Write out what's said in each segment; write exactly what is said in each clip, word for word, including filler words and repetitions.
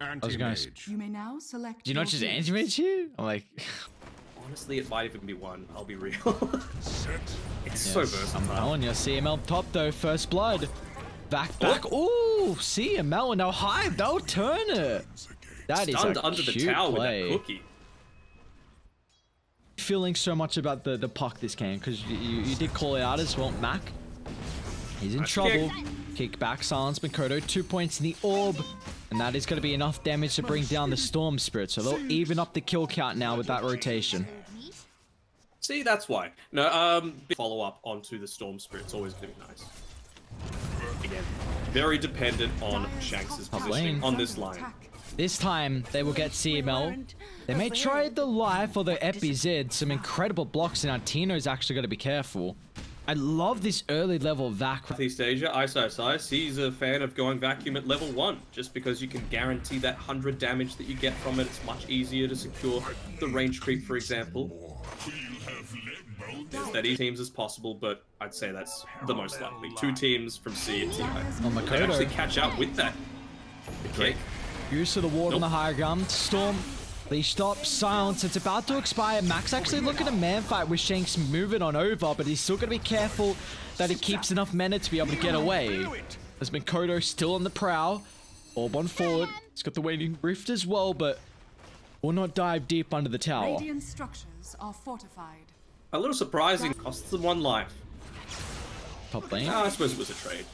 Anti-mage. I was gonna, you may now select. Do you know she's anti-mage here? I'm like. Honestly, it might even be one. I'll be real. It's yes, so versatile. I'm telling you, C M L top though, first blood. Back, back. Oh. Ooh, C M L now high. They'll turn it. That is a under cute the towel play. With that cookie. Feeling so much about the the puck this game because you, you, you did call it out as well. Mac, he's in That's trouble. Kick. Kick back, silence Mikoto. Two points in the orb. And that is going to be enough damage to bring down the Storm Spirit. So they'll even up the kill count now with that rotation. See, that's why. No, um, follow up onto the Storm Spirit's always going to be nice. Again, very dependent on Shanks' positioning on this line. This time, they will get C M L. They may try the life or the F B Z. Some incredible blocks, and Artino's actually got to be careful. I love this early level vac. Southeast Asia, I S I S I S, he's a fan of going vacuum at level one, just because you can guarantee that one hundred damage that you get from it. It's much easier to secure the range creep, for example. As many teams as possible, but I'd say that's the most likely. Two teams from C and T. Oh, Mikoto. They actually catch up with that. Great. Use of the ward nope. on the higher ground. Storm. They stop, silence, it's about to expire. Mac's actually looking at a man fight with Shanks moving on over, but he's still gonna be careful that he keeps enough mana to be able to get away. There's Mikoto still on the prowl. Orb on forward. He's got the waiting rift as well, but will not dive deep under the tower. Radiant structures are fortified. A little surprising, costs them one life. Top lane. Oh, I suppose it was a trade.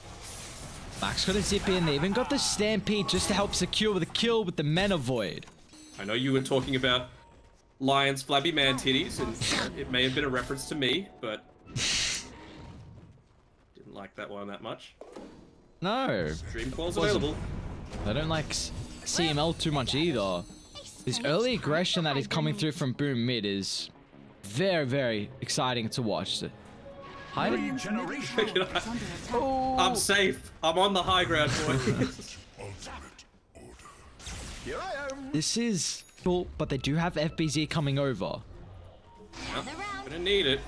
Mac's got a zip in, they even got the stampede just to help secure the kill with the mana void. I know you were talking about Lion's flabby man titties, and it may have been a reference to me, but didn't like that one that much. No. Dream Qual's available. I don't like C M L too much either. This early aggression that is coming through from Boom mid is very, very exciting to watch. Hide it. Oh. I'm safe. I'm on the high ground, boys. Here I am. This is cool, but they do have F B Z coming over. Yeah, gonna need it.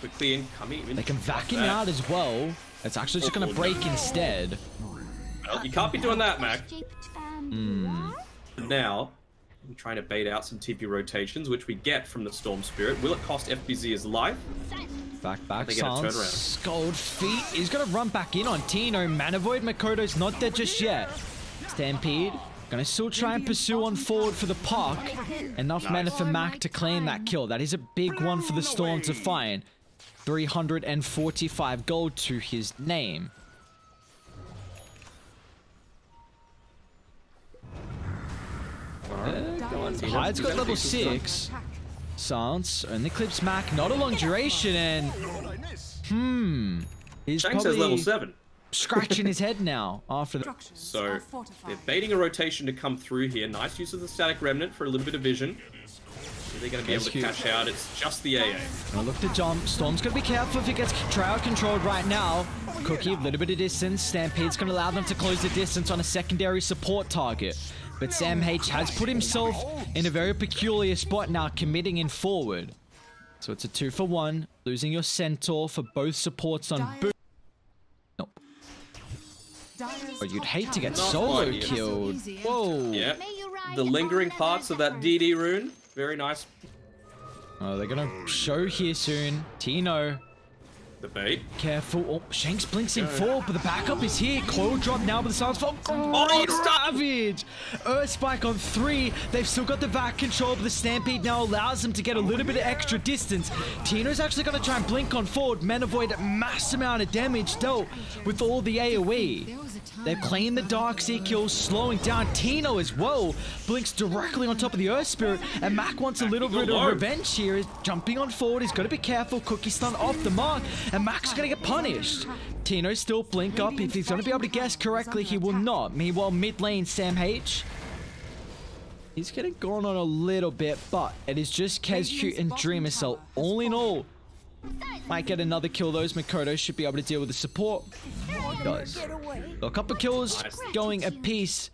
Quickly incoming. They can vac him out as well. It's actually just gonna break instead. Well, you can't be doing that, Mac. Mm. Now, I'm trying to bait out some T P rotations, which we get from the Storm Spirit. Will it cost F B Z his life? Back, back, silence. Gold feet. He's gonna run back in on Tino. Mana Void, Mikoto's not there just yet. Stampede. Gonna still try and pursue on forward for the puck. Enough nice. Mana for Mac to claim that kill. That is a big one for the Storm to find. three hundred forty-five gold to his name. Right. Hyde's got level six. Silence only clips Mac. Not a long duration and... Hmm. He's Shanks probably... has level seven. Scratching his head now after the... So, they're baiting a rotation to come through here. Nice use of the static remnant for a little bit of vision. So they're going to be able to cash out. It's just the A A. Now look to jump. Storm's going to be careful if he gets crowd controlled right now. Cookie, a little bit of distance. Stampede's going to allow them to close the distance on a secondary support target. But Sam H has put himself in a very peculiar spot now, committing in forward. So it's a two for one. Losing your centaur for both supports on Boom. Oh, you'd hate to get solo killed. Whoa. Yeah. The lingering parts of that D D rune. Very nice. Oh, they're going to show here soon. Tino. The bait. Careful. Oh, Shanks blinks in forward, but the backup is here. Coil drop now with the silence. Oh, oh savage. Earth spike on three. They've still got the back control, but the stampede now allows them to get a little bit of extra distance. Tino's actually going to try and blink on forward. Men avoid a mass amount of damage dealt with all the AoE. They've claimed the Dark Sea kill, slowing down Tino as well. Blinks directly on top of the Earth Spirit, and Mac wants a little bit of revenge here. He's jumping on forward, he's got to be careful. Cookie stun off the mark, and Mac's going to get punished. Tino still blink up. If he's going to be able to guess correctly, he will not. Meanwhile, mid lane, Sam H. He's getting gone on a little bit, but it is just KezQ and Dreamer Cell. All in all, might get another kill. Those Mikoto should be able to deal with the support. Does. A couple kills going apiece.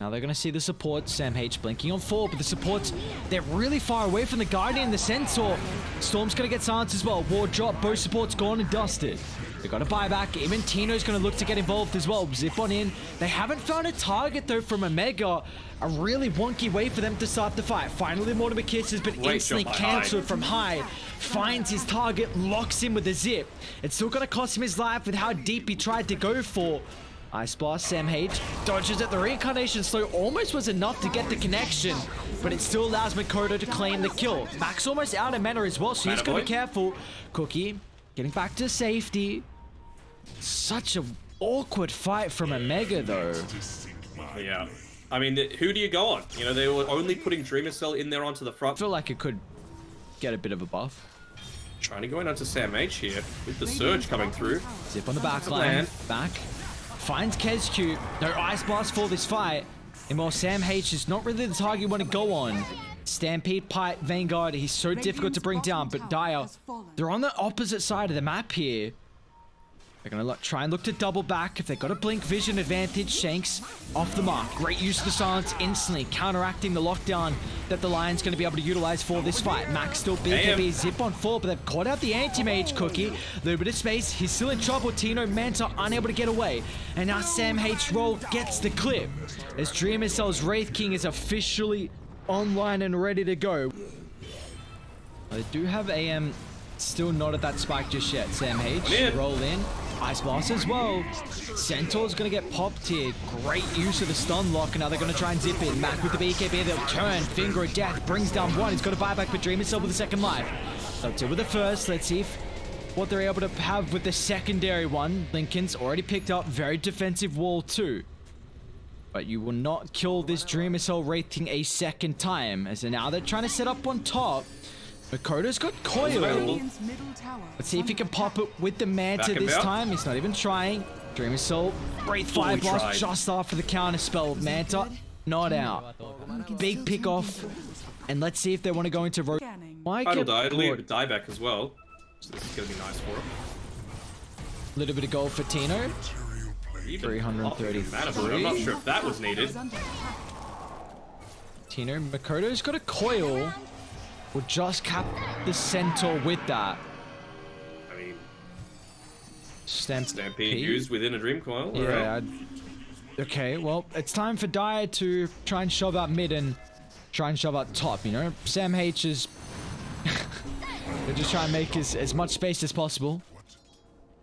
Now they're going to see the support. Sam H blinking on four, but the supports, they're really far away from the Guardian, the Centaur. Storm's going to get silenced as well. Ward drop, both supports gone and dusted. They got a buyback. Even Tino's going to look to get involved as well. Zip on in. They haven't found a target, though, from Omega. A really wonky way for them to start the fight. Finally, Mortimer Kiss has been Great instantly cancelled from Hyde. Finds his target, locks him with a zip. It's still going to cost him his life with how deep he tried to go for. Ice Blast, Sam H dodges it. The reincarnation slow almost was enough to get the connection, but it still allows Mikoto to claim the kill. Mac's almost out of mana as well, so he's gotta be careful. Cookie getting back to safety. Such an awkward fight from Omega, though. Yeah. I mean, who do you go on? You know, they were only putting Dreamer Cell in there onto the front. I feel like it could get a bit of a buff. Trying to go in onto Sam H here with the surge coming through. Zip on the back line. Back. Finds KezQ. No Ice Blast for this fight. And while Sam H is not really the target you want to go on, Stampede, Pite, Vanguard, he's so difficult to bring down, but Dire, they're on the opposite side of the map here. They're going to try and look to double back. If they've got a Blink Vision advantage, Shanks off the mark. Great use of the silence instantly, counteracting the lockdown that the Lion's going to be able to utilize for this fight. Mac still B K B, zip on four, but they've caught out the anti-mage Cookie. A little bit of space, he's still in trouble. Tino, Manta unable to get away. And now Sam H roll gets the clip, as Dreamer Cell's Wraith King is officially online and ready to go. They do have A M still not at that spike just yet. Sam H roll in. Ice Blast as well. Centaur's going to get popped here. Great use of the stun lock. Now they're going to try and zip in. Mac with the B K B. They'll turn. Finger of Death brings down one. He's got a buyback for Dreamer Cell with the second life. They'll deal with the first. Let's see if, what they're able to have with the secondary one. Lincoln's already picked up. Very defensive wall too. But you will not kill this Dreamer Cell Wraith King a second time. As now they're trying to set up on top. Makoto's got coil. Let's see if he can pop it with the Manta this out. time. He's not even trying. Dreamer Soul, Wraith Fire Blast just after the counter spell. Manta, not out. Big pick off. And let's see if they want to go into road. Idle die, leave die back as well. So this is going to be nice for him. A little bit of gold for Tino. three hundred thirty. I'm not sure if that was needed. Tino, Makoto's got a coil. We'll just cap the Centaur with that. I mean, Stampede, Stampede used within a Dream Coil. Yeah. Right. Okay, well, it's time for Dire to try and shove out mid and try and shove out top, you know? Sam H is... They're just trying to make as, as much space as possible.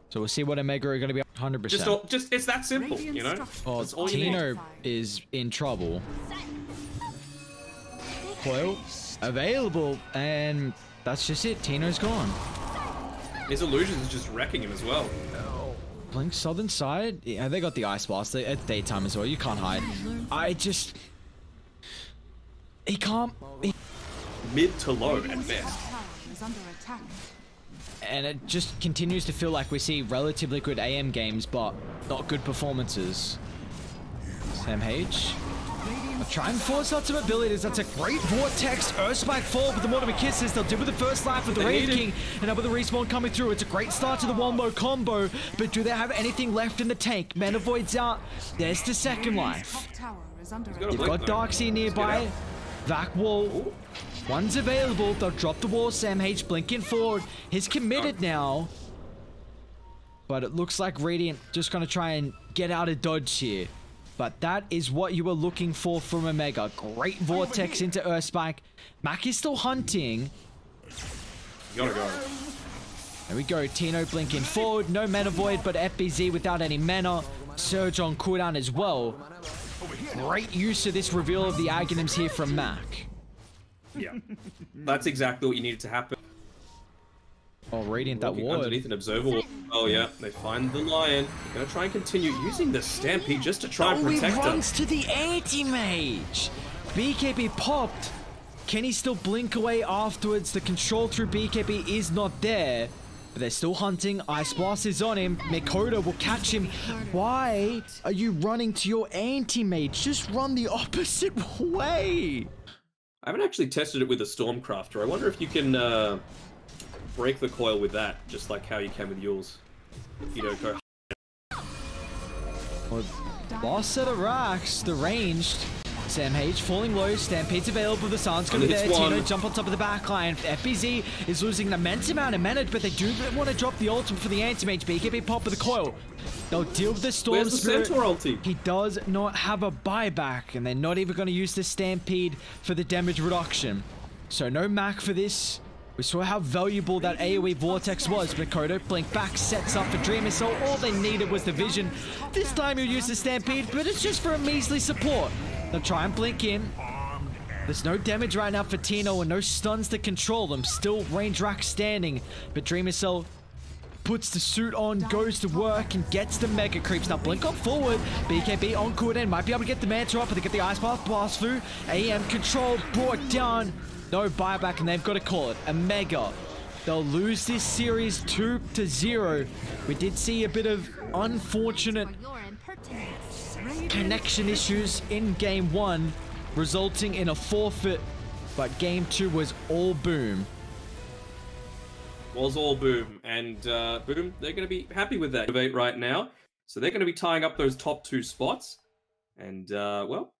So we'll see what Omega are going to be one hundred percent. Just, all, just It's that simple, you know? Oh, all Tino you is in trouble. Coil. Available, and that's just it. Tino's gone. His illusions is just wrecking him as well. No. Blink southern side. Yeah, they got the Ice Blast. They, it's daytime as well. You can't hide. I just... He can't... He... Mid to low at best. And it just continues to feel like we see relatively good A M games, but not good performances. Sam H... Try and force out some abilities. That's a great Vortex. Earthspike fall, but the Mortimer Kiss is they'll do with the first life with the Wraith King. And up with the respawn coming through. It's a great start to the Wombo combo. But do they have anything left in the tank? Mana Void's out. There's the second life. You've got Darkseid nearby. Vac wall. One's available. They'll drop the wall. Sam H blinking forward. He's committed now. But it looks like Radiant just going to try and get out of dodge here. But that is what you were looking for from Omega. Great Vortex into Earthspike. Mac is still hunting. You gotta go. There we go. Tino blinking forward. No Mana Void, but F B Z without any mana. Surge on cooldown as well. Great use of this reveal of the Aghanims here from Mac. Yeah. That's exactly what you needed to happen. Oh, Radiant that ward. Underneath an observer. Oh, yeah. They find the Lion. They're going to try and continue using the Stampede just to try oh, and protect him. Oh, he runs to the anti-mage. B K B popped. Can he still blink away afterwards? The control through B K B is not there. But they're still hunting. Ice Blast is on him. Mikoto will catch him. Why are you running to your anti-mage? Just run the opposite way. I haven't actually tested it with a Stormcrafter. I wonder if you can... Uh... break the coil with that, just like how you can with Yule's. You don't go. Well, boss at Arax, the ranged. Sam H falling low, Stampede available, the San's going to be there, one. Tino jump on top of the back line, F B Z is losing an immense amount of mana, but they do want to drop the ultimate for the anti-mage, but he can be popped with a coil. They'll deal with the Storm Where's Spirit. The Centaur ulti? He does not have a buyback, and they're not even going to use the Stampede for the damage reduction. So no Mac for this. We saw how valuable that AoE Vortex was. Mikoto, blink back, sets up for Dreamer Cell. All they needed was the vision. This time he'll use the Stampede, but it's just for a measly support. They'll try and blink in. There's no damage right now for Tino and no stuns to control them. Still Rangerack standing, but Dreamer Cell puts the suit on, goes to work, and gets the Mega Creeps. Now, blink on forward. B K B on cooldown. Might be able to get the Mantra up, but they get the Ice Path Blast through. A M control brought down. No buyback, and they've got to call it a Mega. They'll lose this series two to zero. We did see a bit of unfortunate connection issues in game one, resulting in a forfeit, but game two was all Boom. Was all Boom, and uh, Boom, they're going to be happy with that right now. So they're going to be tying up those top two spots, and, uh, well,